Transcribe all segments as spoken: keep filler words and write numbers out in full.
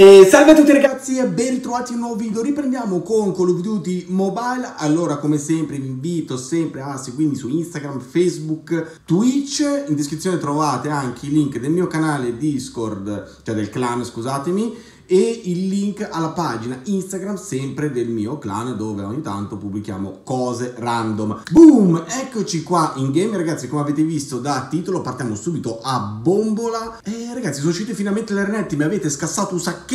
E salve a tutti ragazzi e ben ritrovati in un nuovo video. Riprendiamo con Call of Duty Mobile. Allora, come sempre vi invito sempre a seguirmi su Instagram, Facebook, Twitch. In descrizione trovate anche i link del mio canale Discord, cioè del clan, scusatemi, e il link alla pagina Instagram sempre del mio clan, dove ogni tanto pubblichiamo cose random. Boom! Eccoci qua in game ragazzi, come avete visto da titolo partiamo subito a bombola. E ragazzi, sono uscite finalmente le Renetti, mi avete scassato un sacco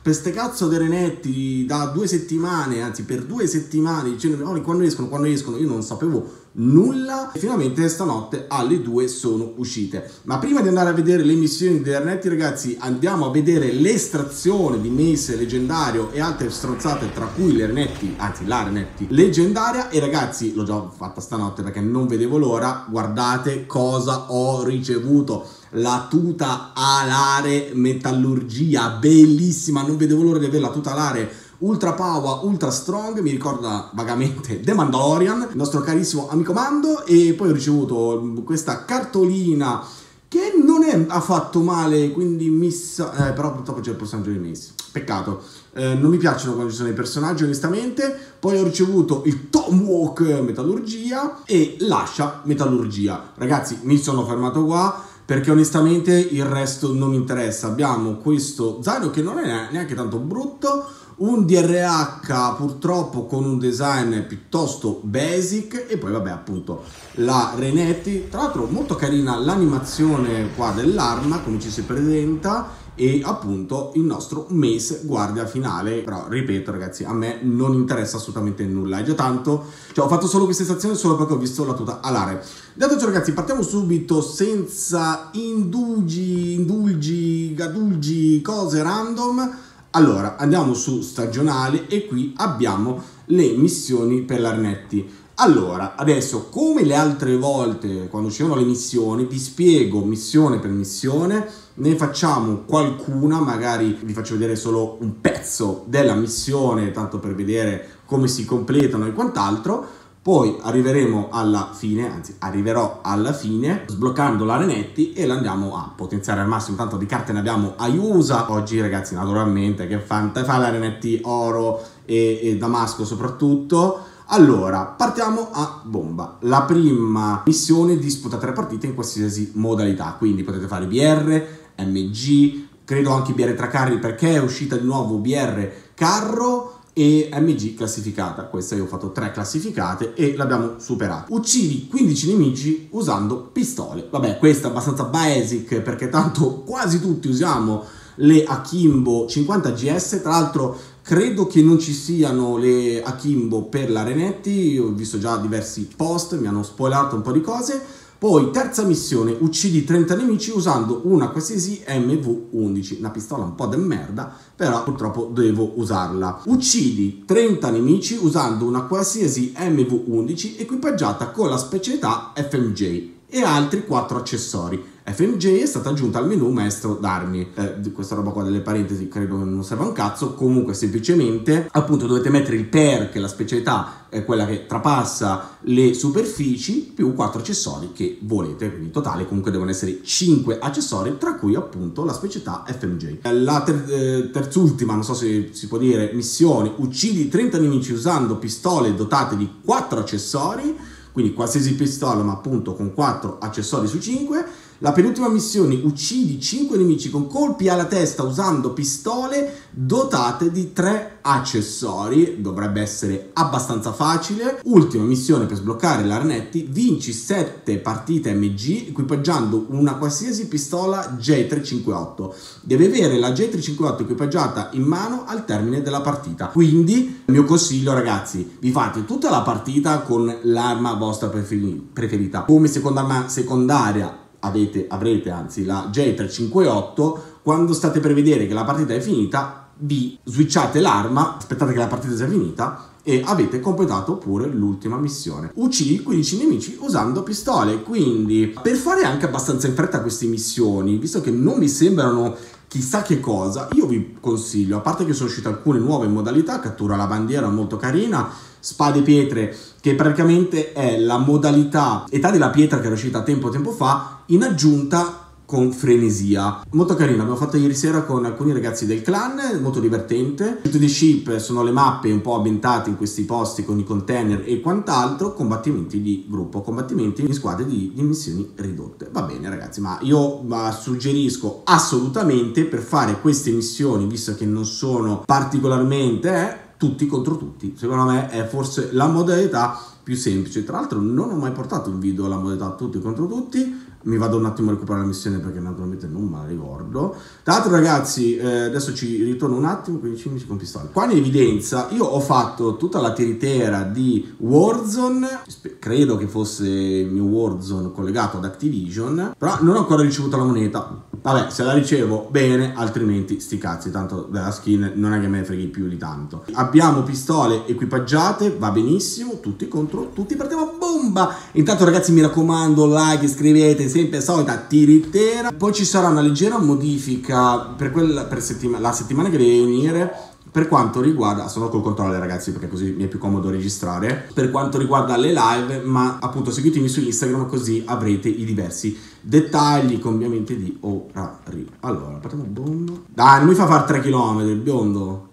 per ste cazzo dei Renetti da due settimane, anzi per due settimane, dicendo oh, quando escono, quando escono, io non sapevo nulla. E finalmente stanotte alle due sono uscite. Ma prima di andare a vedere le missioni dei Renetti ragazzi, andiamo a vedere l'estrazione di Mace leggendario e altre stronzate, tra cui le Renetti, anzi la Renetti leggendaria. E ragazzi, l'ho già fatta stanotte perché non vedevo l'ora. Guardate cosa ho ricevuto. La tuta alare metallurgia, bellissima, non vedevo l'ora di avere la tuta alare ultra power, ultra strong, mi ricorda vagamente The Mandalorian, il nostro carissimo amico Mando. E poi ho ricevuto questa cartolina che non è affatto male, quindi missa, eh, però purtroppo c'è il personaggio di Mace, peccato. Eh, non mi piacciono quando ci sono i personaggi onestamente. Poi ho ricevuto il Tomahawk metallurgia e l'ascia metallurgia. Ragazzi, mi sono fermato qua perché onestamente il resto non mi interessa. Abbiamo questo zaino che non è neanche tanto brutto, un D R H purtroppo con un design piuttosto basic, e poi vabbè appunto la Renetti. Tra l'altro molto carina l'animazione qua dell'arma, come ci si presenta, e appunto il nostro Mace guardia finale. Però ripeto ragazzi, a me non interessa assolutamente nulla, è già tanto, cioè ho fatto solo questa stazione solo perché ho visto la tuta alare. Detto ciò ragazzi, partiamo subito senza indugi, indulgi, gadulgi, cose random. Allora andiamo su stagionale e qui abbiamo le missioni per la Renetti. Allora, adesso come le altre volte quando uscivano le missioni, vi spiego missione per missione, ne facciamo qualcuna, magari vi faccio vedere solo un pezzo della missione, tanto per vedere come si completano e quant'altro. Poi arriveremo alla fine, anzi arriverò alla fine, sbloccando la Renetti e la andiamo a potenziare al massimo, tanto di carte ne abbiamo a iusa. Oggi ragazzi naturalmente che fa, fa la Renetti oro e, e Damasco soprattutto. Allora, partiamo a bomba. La prima missione disputa tre partite in qualsiasi modalità, quindi potete fare B R, M G, credo anche B R tra carri perché è uscita di nuovo B R carro e M G classificata. Questa io ho fatto tre classificate e l'abbiamo superata. Uccidi quindici nemici usando pistole. Vabbè, questa è abbastanza basic perché tanto quasi tutti usiamo le Akimbo cinquanta G S, tra l'altro credo che non ci siano le Akimbo per la Renetti, ho visto già diversi post, mi hanno spoilerato un po' di cose. Poi terza missione, uccidi trenta nemici usando una qualsiasi M V undici, una pistola un po' de merda, però purtroppo devo usarla. Uccidi trenta nemici usando una qualsiasi M V undici equipaggiata con la specialità F M J e altri quattro accessori. F M J è stata aggiunta al menu maestro d'armi. Eh, questa roba qua delle parentesi credo che non serva un cazzo. Comunque semplicemente appunto dovete mettere il perk, la specialità è quella che trapassa le superfici, più quattro accessori che volete, quindi in totale comunque devono essere cinque accessori, tra cui appunto la specialità F M J. La ter terzultima, non so se si può dire, missione, uccidi trenta nemici usando pistole dotate di quattro accessori, quindi qualsiasi pistola ma appunto con quattro accessori su cinque. La penultima missione, uccidi cinque nemici con colpi alla testa usando pistole dotate di tre accessori, dovrebbe essere abbastanza facile. Ultima missione per sbloccare la Renetti, vinci sette partite M G equipaggiando una qualsiasi pistola J trecentocinquantotto. Devi avere la J trecentocinquantotto equipaggiata in mano al termine della partita. Quindi il mio consiglio ragazzi, vi fate tutta la partita con l'arma vostra preferita. Come seconda arma secondaria Avete, avrete anzi la J trecentocinquantotto. Quando state per vedere che la partita è finita, vi switchate l'arma, aspettate che la partita sia finita e avete completato pure l'ultima missione. Uccidi quindici nemici usando pistole. Quindi per fare anche abbastanza in fretta queste missioni, visto che non mi sembrano chissà che cosa, io vi consiglio, a parte che sono uscite alcune nuove modalità, cattura la bandiera molto carina, spade pietre, che praticamente è la modalità età della pietra che era uscita tempo tempo fa, in aggiunta con frenesia. Molto carina, l'abbiamo fatta ieri sera con alcuni ragazzi del clan, molto divertente. Tutto di ship sono le mappe un po' ambientate in questi posti con i container e quant'altro. Combattimenti di gruppo, combattimenti in squadre di dimensioni ridotte. Va bene ragazzi, ma io ma suggerisco assolutamente, per fare queste missioni, visto che non sono particolarmente eh, tutti contro tutti. Secondo me è forse la modalità più semplice. Tra l'altro non ho mai portato in video la modalità tutti contro tutti. Mi vado un attimo a recuperare la missione perché naturalmente non me la ricordo. Tra l'altro ragazzi, eh, adesso ci ritorno un attimo, quindi ci con pistola. Qua in evidenza io ho fatto tutta la tiritera di Warzone, credo che fosse il mio Warzone collegato ad Activision, però non ho ancora ricevuto la moneta. Vabbè, se la ricevo bene, altrimenti sti cazzi, tanto della skin non è che me ne freghi più di tanto. Abbiamo pistole equipaggiate, va benissimo, tutti contro tutti, partiamo a bomba. Intanto ragazzi mi raccomando, like, iscrivete, sempre solita tiritera. Poi ci sarà una leggera modifica per, quella, per settima, la settimana che deve venire, per quanto riguarda, sono col controller ragazzi perché così mi è più comodo registrare, per quanto riguarda le live, ma appunto seguitemi su Instagram così avrete i diversi dettagli, cambiamenti di orari. Allora partiamo bondo. Dai, non mi fa fare tre chilometri il biondo,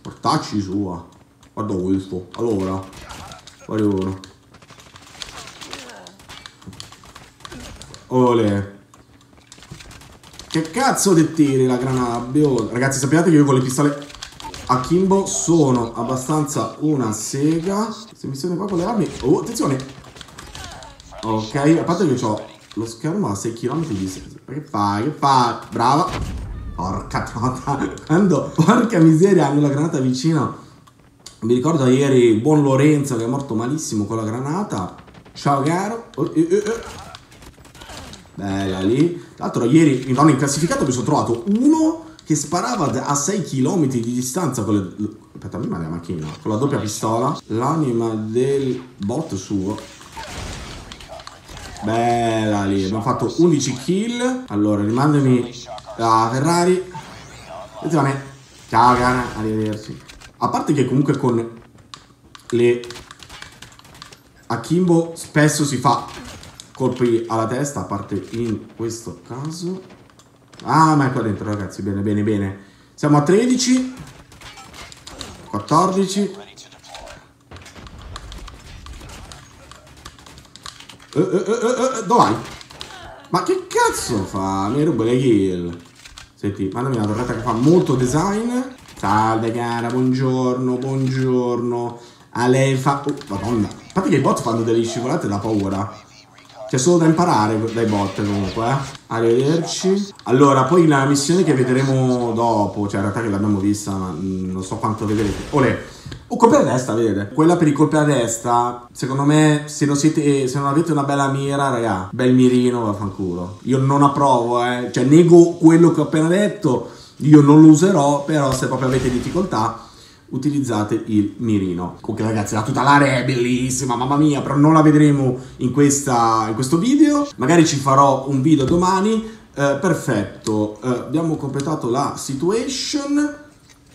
portacci sua. Guarda questo. Allora fare uno. Ole. Che cazzo ti tiri la granata? Ragazzi, sappiate che io con le pistole Akimbo sono abbastanza una sega. Se mi sono qua con le armi. Oh, attenzione. Ok, a parte che ho lo schermo a sei chilometri di distanza. Che fai? Che fai? Brava. Porca trota. Quando, porca miseria, hanno la granata vicina. Mi ricordo ieri buon Lorenzo che è morto malissimo con la granata. Ciao caro. Oh, eh, eh. Bella lì. Tra l'altro ieri non in classificato mi sono trovato uno che sparava a sei chilometri di distanza con le... Aspetta, mi manda la macchina. Con la doppia pistola. L'anima del bot suo. Bella lì. Abbiamo fatto undici kill. Allora, rimandami la Ferrari. Attenzione. Ciao cara, arrivederci. A parte che comunque con le Akimbo spesso si fa colpi alla testa, a parte in questo caso. Ah, ma è qua dentro, ragazzi. Bene, bene, bene. Siamo a tredici. quattordici. Uh, uh, uh, uh, uh, dove vai? Ma che cazzo fa? Mi rubo le kill. Senti, mandami una torretta che fa molto design. Salve, cara. Buongiorno, buongiorno. A lei fa... Oh, madonna. A parte che i bot fanno delle scivolate da paura. C'è solo da imparare dai bot comunque, eh. Arrivederci. Allora, poi la missione che vedremo dopo, cioè in realtà che l'abbiamo vista, ma non so quanto vedrete. Olè. Oh, colpi alla destra, vedete? Quella per i colpi alla destra, secondo me, se non, siete, se non avete una bella mira, raga, bel mirino, vaffanculo. Io non approvo, eh. Cioè, nego quello che ho appena detto, io non lo userò, però se proprio avete difficoltà... utilizzate il mirino. Comunque ragazzi, la tutelare è bellissima, mamma mia, però non la vedremo in, questa, in questo video. Magari ci farò un video domani. eh, Perfetto, eh, abbiamo completato la situation.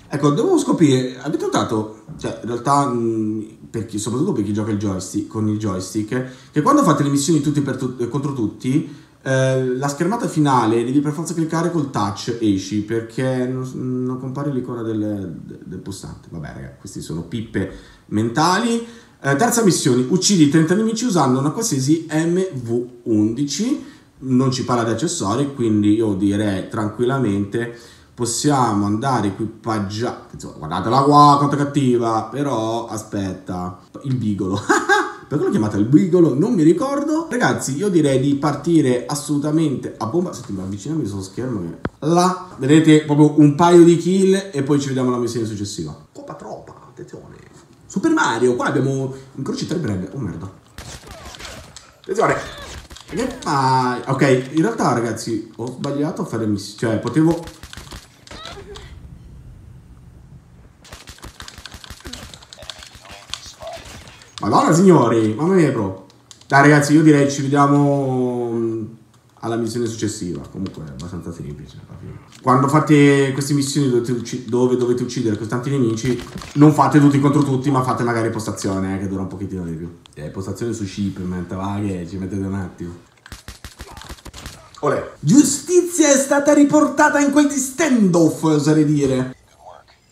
Ecco, devo scoprire, avete notato? Cioè, in realtà, mh, per chi, soprattutto per chi gioca il joystick, con il joystick, che quando fate le missioni tutti per tu contro tutti, Eh, la schermata finale devi per forza cliccare col touch, esci, perché non, non compare l'icona del, del pulsante. Vabbè ragazzi, queste sono pippe mentali. eh, Terza missione, uccidi trenta nemici usando una qualsiasi M V undici. Non ci parla di accessori, quindi io direi tranquillamente possiamo andare equipaggiati. Guardatela qua, quanto è cattiva. Però, aspetta, il bigolo. Perché l'ho chiamata il bigolo? Non mi ricordo. Ragazzi, io direi di partire assolutamente a bomba. Senti, mi avvicino mi sono schermo. Che... là, vedete proprio un paio di kill e poi ci vediamo alla missione successiva. Coppa troppa, attenzione. Super Mario, qua abbiamo incroci tre breve. Oh merda. Attenzione. Che fai? Ok, in realtà ragazzi, ho sbagliato a fare missione. Cioè, potevo... Madonna signori, mamma mia bro. Dai ragazzi, io direi ci vediamo alla missione successiva. Comunque è abbastanza semplice. Quando fate queste missioni dovete dove dovete uccidere costanti nemici, non fate tutti contro tutti, ma fate magari postazione, eh, che dura un pochettino di più. Eh, postazione su Shipment, va che ci mettete un attimo. Olè. Giustizia è stata riportata in quel di standoff, oserei dire.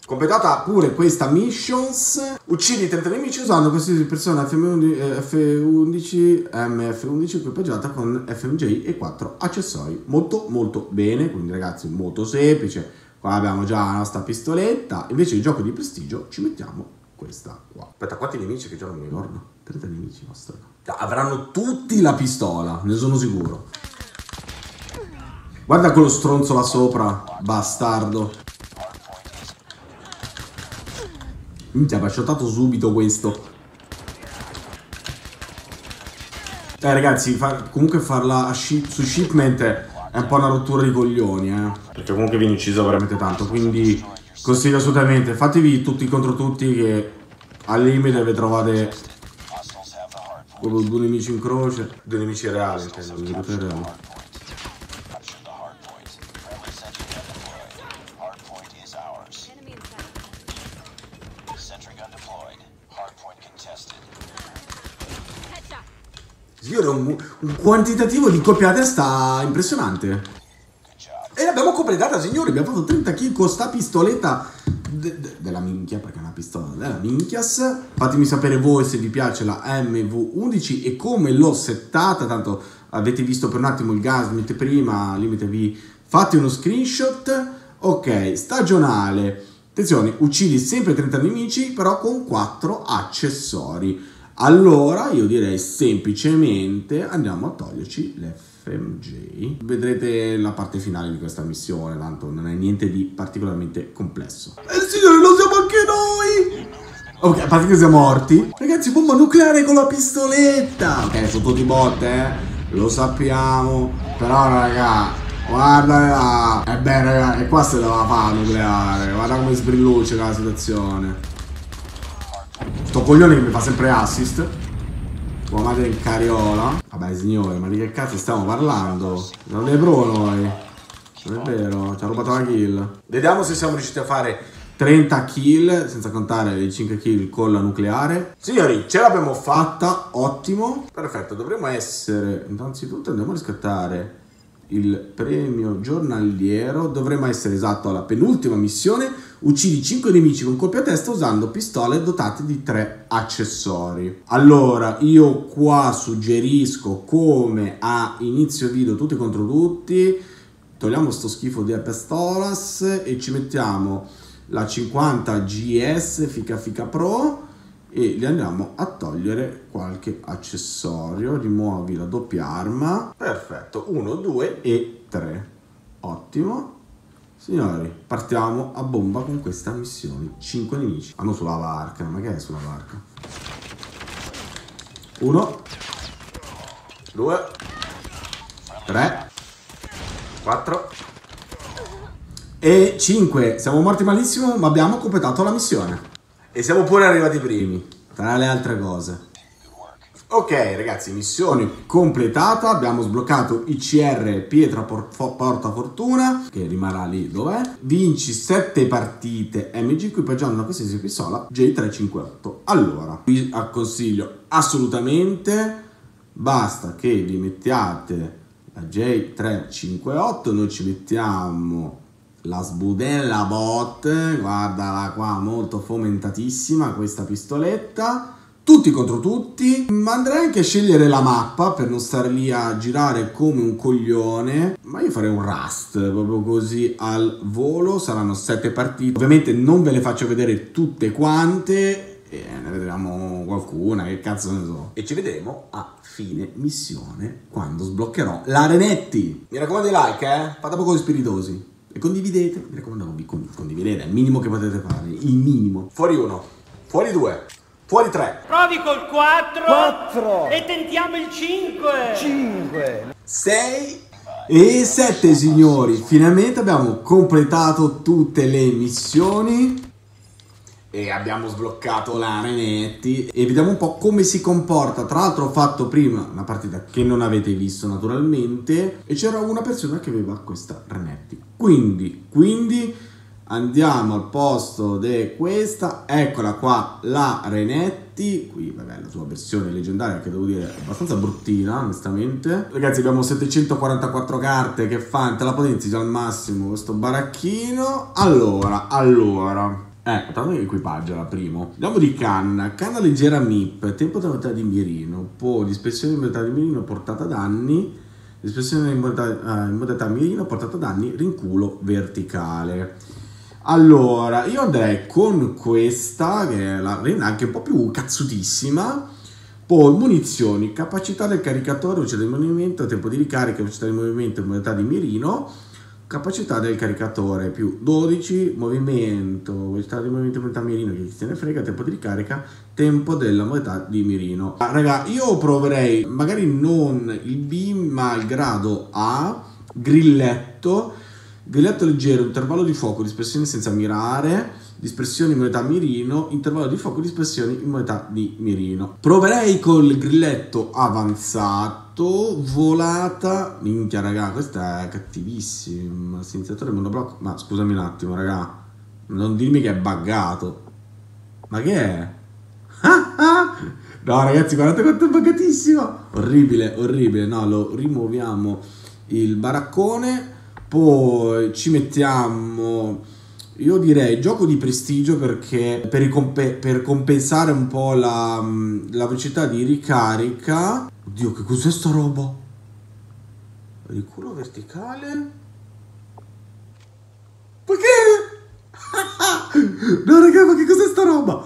Completata pure questa missions. Uccidi trenta nemici usando qualsiasi persona F undici, F undici, M F undici equipaggiata con F M J e quattro accessori. Molto molto bene, quindi ragazzi molto semplice. Qua abbiamo già la nostra pistoletta. Invece il gioco di prestigio ci mettiamo questa qua. Aspetta, quanti nemici che già non mi ricordo? trenta nemici, nostra. Avranno tutti la pistola, ne sono sicuro. Guarda quello stronzo là sopra, bastardo. Minchia, ha shottato subito questo. Eh ragazzi, far, comunque farla a shi, su Shipment è un po' una rottura di coglioni, eh. Perché comunque viene ucciso veramente tanto, quindi consiglio assolutamente, fatevi tutti contro tutti che al limite vi trovate solo due nemici in croce, due nemici reali, intendo, due nemici reali. Io ero un, un quantitativo di coppia a testa impressionante. E l'abbiamo completata, signori. Abbiamo fatto trenta kill con sta pistoletta de, de, della minchia, perché è una pistola della minchias. Fatemi sapere voi se vi piace la M V undici e come l'ho settata. Tanto avete visto per un attimo il gasmet prima, limitevi, fate uno screenshot. Ok, stagionale. Attenzione, uccidi sempre trenta nemici, però con quattro accessori. Allora io direi semplicemente andiamo a toglierci l'F M J. Vedrete la parte finale di questa missione, tanto non è niente di particolarmente complesso. Eh signore, lo siamo anche noi! Ok, a parte che siamo morti. Ragazzi, bomba nucleare con la pistoletta! Ok, sono tutti botte, eh? Lo sappiamo. Però raga, guarda là. E beh raga, e qua se doveva fare nucleare. Guarda come sbrilluce la situazione. Sto coglione che mi fa sempre assist. Tua madre in cariola. Vabbè signore, ma di che cazzo stiamo parlando? Non è pro noi. Non è vero, ci ha rubato la kill. Vediamo se siamo riusciti a fare trenta kill, senza contare i cinque kill con la nucleare. Signori, ce l'abbiamo fatta, ottimo. Perfetto, dovremmo essere... Innanzitutto andiamo a riscattare il premio giornaliero. Dovremmo essere, esatto, alla penultima missione. Uccidi cinque nemici con colpi a testa usando pistole dotate di tre accessori. Allora io qua suggerisco, come a inizio video, tutti contro tutti. Togliamo sto schifo di pistolas e ci mettiamo la cinquanta G S fica fica pro e gli andiamo a togliere qualche accessorio. Rimuovi la doppia arma. Perfetto, uno, due e tre. Ottimo. Signori, partiamo a bomba con questa missione. cinque nemici. Ah no, sulla barca, ma che è sulla barca? uno, due, tre, quattro. E cinque. Siamo morti malissimo, ma abbiamo completato la missione. E siamo pure arrivati primi, tra le altre cose. Ok ragazzi, missione completata. Abbiamo sbloccato I C R Pietra Portafortuna, che rimarrà lì dov'è. Vinci sette partite M G equipaggiando una qualsiasi pistola J tre cinquantotto. Allora, vi consiglio assolutamente, basta che vi mettiate la J tre cinquantotto. Noi ci mettiamo la sbudella bot, guardala qua, molto fomentatissima questa pistoletta. Tutti contro tutti. Ma andrei anche a scegliere la mappa per non stare lì a girare come un coglione. Ma io farei un Rust, proprio così al volo. Saranno sette partite. Ovviamente non ve le faccio vedere tutte quante. E ne vedremo qualcuna, che cazzo ne so. E ci vedremo a fine missione, quando sbloccherò la Renetti. Mi raccomando i like, eh. Fate poco spiritosi. E condividete. Mi raccomando, vi condividete. È il minimo che potete fare. Il minimo. Fuori uno. Fuori due. Fuori tre. Provi col quattro. quattro. E tentiamo il cinque. cinque. sei e sette, signori. Finalmente abbiamo completato tutte le missioni. E abbiamo sbloccato la Renetti. E vediamo un po' come si comporta. Tra l'altro ho fatto prima una partita che non avete visto naturalmente. E c'era una persona che aveva questa Renetti. Quindi, quindi... Andiamo al posto di questa, eccola qua, la Renetti. Qui, vabbè, la sua versione leggendaria, che devo dire è abbastanza bruttina, onestamente. Ragazzi, abbiamo settecentoquarantaquattro carte, che fan, te la potenzi al massimo questo baracchino. Allora, allora... Ecco, tanto che equipaggio era primo. Andiamo di canna, canna leggera M I P, tempo da metà di mirino, poi dispersione in metà di mirino, portata danni, dispersione in metà, eh, in metà di mirino, portata danni, rinculo verticale. Allora, io andrei con questa, che è la renda anche un po' più cazzutissima. Poi munizioni, capacità del caricatore, velocità di movimento, tempo di ricarica, velocità di movimento in metà di mirino. Capacità del caricatore più dodici, movimento, velocità di movimento metà mirino, che se ne frega, tempo di ricarica, tempo della metà di mirino. Ah, raga, io proverei magari non il B ma il grado A, grilletto, grilletto leggero, intervallo di fuoco, dispersione senza mirare, dispersione in metà mirino, intervallo di fuoco, dispersione in metà di mirino. Proverei col grilletto avanzato. Volata, minchia raga, questa è cattivissima. Silenziatore monoblocco, ma scusami un attimo raga, non dirmi che è buggato. Ma che è? No ragazzi, guardate quanto è buggatissimo. Orribile, orribile. No, lo rimuoviamo il baraccone. Poi ci mettiamo, io direi, gioco di prestigio, perché per, comp per compensare un po' la, la velocità di ricarica. Oddio, che cos'è sta roba? Riculo verticale? Perché? No raga, ma che cos'è sta roba?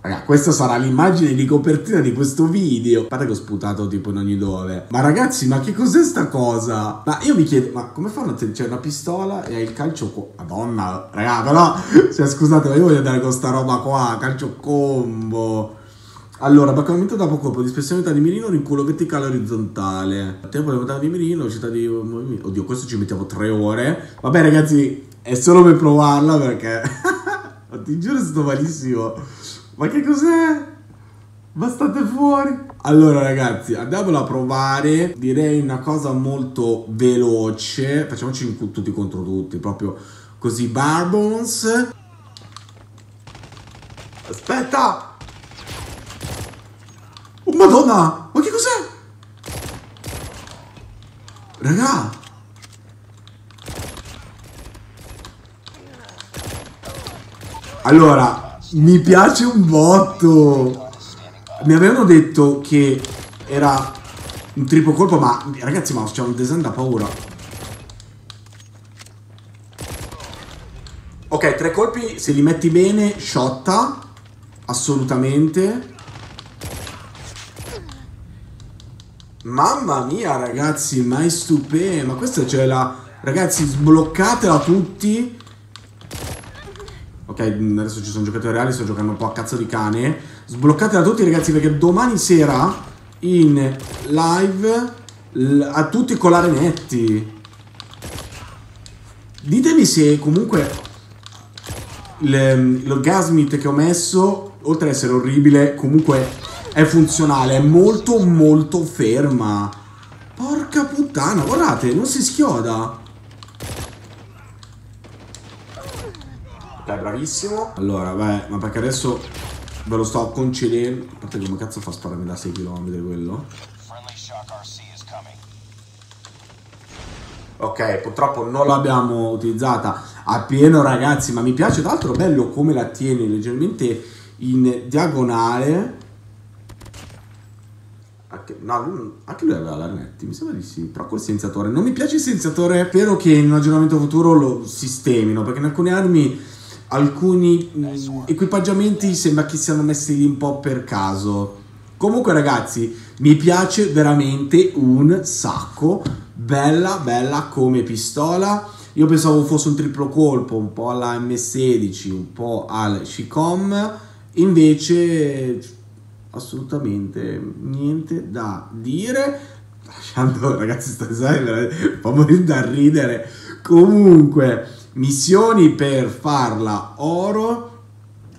Raga, questa sarà l'immagine di copertina di questo video. Guardate che ho sputato tipo in ogni dove. Ma ragazzi, ma che cos'è sta cosa? Ma io mi chiedo, ma come fanno? C'è una pistola e hai il calcio qua. Madonna, raga, però... Cioè, scusate, ma io voglio andare con sta roba qua. Calcio combo. Allora, baccamento da poco, dispersione metà di mirino, rinculo verticale orizzontale. Tempo di metà di mirino, città di... Oddio, questo ci mettiamo tre ore. Vabbè ragazzi, è solo per provarla perché... Ti giuro sto malissimo. Ma che cos'è? Ma state fuori? Allora ragazzi, andiamola a provare. Direi una cosa molto veloce. Facciamoci tutti contro tutti, proprio così, Barbons. Aspetta! Oh, madonna! Ma che cos'è? Raga! Allora, mi piace un botto! Mi avevano detto che era un triplo colpo, ma... Ragazzi, ma c'è un design da paura. Ok, tre colpi, se li metti bene, sciotta. Assolutamente. Mamma mia ragazzi, ma è stupendo. Ma questa c'è la... Ragazzi, sbloccatela tutti. Ok, adesso ci sono giocatori reali, sto giocando un po' a cazzo di cane. Sbloccatela tutti ragazzi, perché domani sera in live a tutti con la Renetti. Ditemi se comunque l'orgasmit che ho messo, oltre ad essere orribile, comunque... è funzionale, è molto molto ferma. Porca puttana, guardate, non si schioda. Ok, bravissimo. Allora, beh, ma perché adesso ve lo sto concedendo. A parte, come cazzo fa a spararmi da sei chilometri quello? Ok, purtroppo non l'abbiamo utilizzata a pieno ragazzi, ma mi piace d'altro bello come la tiene leggermente in diagonale. No, anche lui aveva la Renetti, mi sembra di sì. Però col silenziatore, non mi piace il silenziatore. Spero che in un aggiornamento futuro lo sistemino, perché in alcune armi, alcuni mh, equipaggiamenti sembra che siano messi lì un po' per caso. Comunque ragazzi, mi piace veramente un sacco. Bella, bella come pistola. Io pensavo fosse un triplo colpo, un po' alla M sedici, un po' al Chicom. Invece... assolutamente niente da dire. Lasciando ragazzi sta design, fa morire da ridere. Comunque, missioni per farla oro.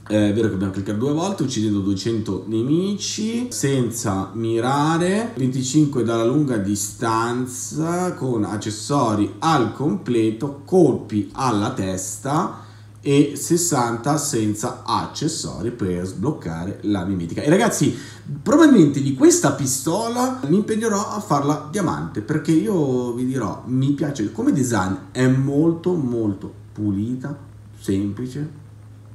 È vero che dobbiamo cliccare due volte, uccidendo duecento nemici senza mirare, venticinque dalla lunga distanza, con accessori al completo, colpi alla testa e sessanta senza accessori per sbloccare la mimetica. E ragazzi, probabilmente di questa pistola mi impegnerò a farla diamante, perché io vi dirò, mi piace come design, è molto molto pulita, semplice,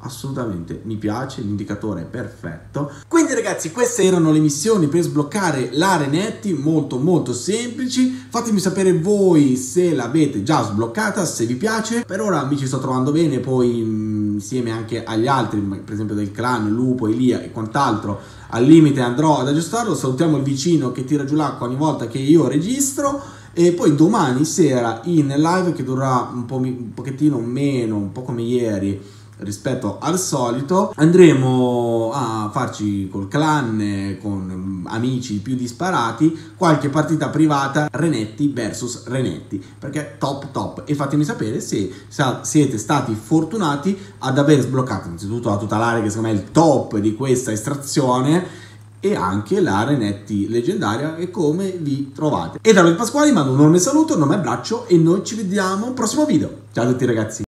assolutamente mi piace, l'indicatore è perfetto. Quindi ragazzi, queste erano le missioni per sbloccare la Renetti, molto molto semplici. Fatemi sapere voi se l'avete già sbloccata, se vi piace. Per ora mi ci sto trovando bene, poi mh, insieme anche agli altri, per esempio del clan, Lupo, Elia e quant'altro, al limite andrò ad aggiustarlo. Salutiamo il vicino che tira giù l'acqua ogni volta che io registro. E poi domani sera in live, che durerà un, po un pochettino meno, un po' come ieri rispetto al solito, andremo a farci col clan, con amici più disparati, qualche partita privata Renetti versus Renetti, perché top top. E fatemi sapere se siete stati fortunati ad aver sbloccato innanzitutto la tutelare, che secondo me è il top di questa estrazione, e anche la Renetti leggendaria, e come vi trovate. E da Oleg Pasquali mando un enorme saluto, un enorme abbraccio, e noi ci vediamo al prossimo video. Ciao a tutti ragazzi.